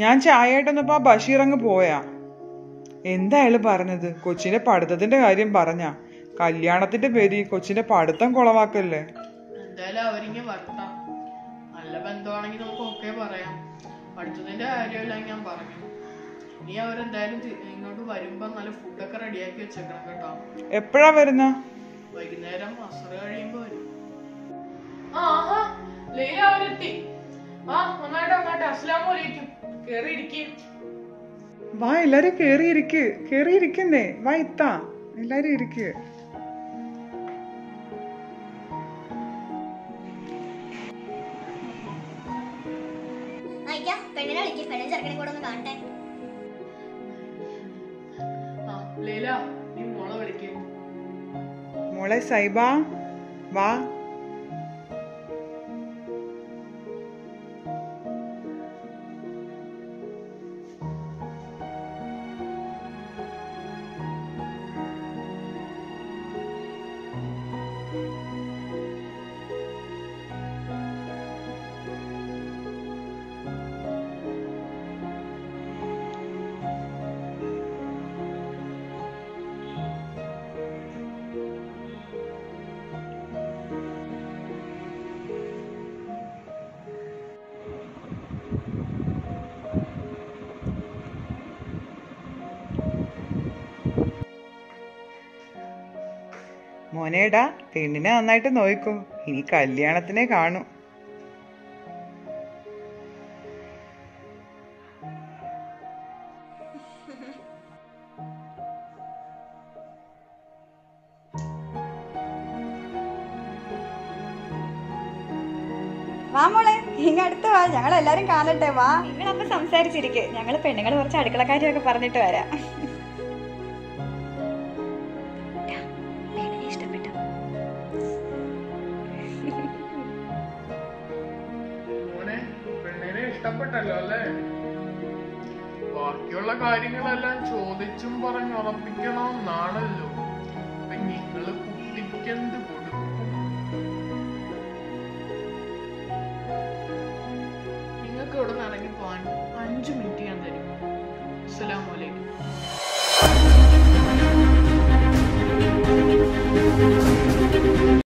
ഞാൻ ചായയായിട്ടൊന്നപ്പോ ആ ബഷീർ അങ്ങ് പോയാ. എന്തായാലും പറഞ്ഞത് കൊച്ചിന്റെ പഠിത്തത്തിന്റെ കാര്യം പറഞ്ഞ കല്യാണത്തിന്റെ പേര് കൊച്ചിന്റെ പഠിത്തം കൊളവാക്കല്ലേ. എന്തായാലും അവരിങ്ങ വർത്താ നല്ല ബന്ധമാണെങ്കിൽ നമുക്കൊക്കെ പറയാം. പഠിത്തത്തിന്റെ കാര്യമല്ല ഞാൻ പറഞ്ഞു. ഇനി അവരെന്തായാലും ഇങ്ങോട്ട് വരുമ്പോ നല്ല ഫുഡൊക്കെ റെഡിയാക്കി വെച്ചേക്കണം കേട്ടോ. എപ്പോഴാ വരുന്ന? വൈകുന്നേരം അസർ കഴിയുമ്പോ വരും. അവരെത്തി. വാ എല്ലാരും കേറിയിരിക്കുന്നേ. വാ ഇത്താ എല്ലാരും ഇരിക്ക്. മോളെ സൈബ വാ. മോനേടാ പെണ്ണിനെ നന്നായിട്ട് നോക്കൂ, ഇനി കല്യാണത്തിനെ കാണൂ. വാ മോളെ ഇങ്ങ അടുത്ത് വാ, ഞങ്ങൾ എല്ലാരും കാണട്ടെ. വാ നിങ്ങളപ്പൊ സംസാരിച്ചിരിക്കെ, ഞങ്ങള് പെണ്ണുങ്ങൾ കുറച്ച് അടുക്കളക്കാരിയൊക്കെ പറഞ്ഞിട്ട് വരാം. കാര്യങ്ങളെല്ലാം ചോദിച്ചും പറഞ്ഞുറപ്പിക്കണമെന്നാണല്ലോ. അപ്പൊ നിങ്ങള് കുട്ടിക്കെന്ത് കൊടുക്കും? നിങ്ങൾക്ക് ഇവിടെ നിന്ന് ഇറങ്ങി പോവാൻ 5 മിനിറ്റ് ഞാൻ തരും. അസ്സലാമു അലൈക്കും.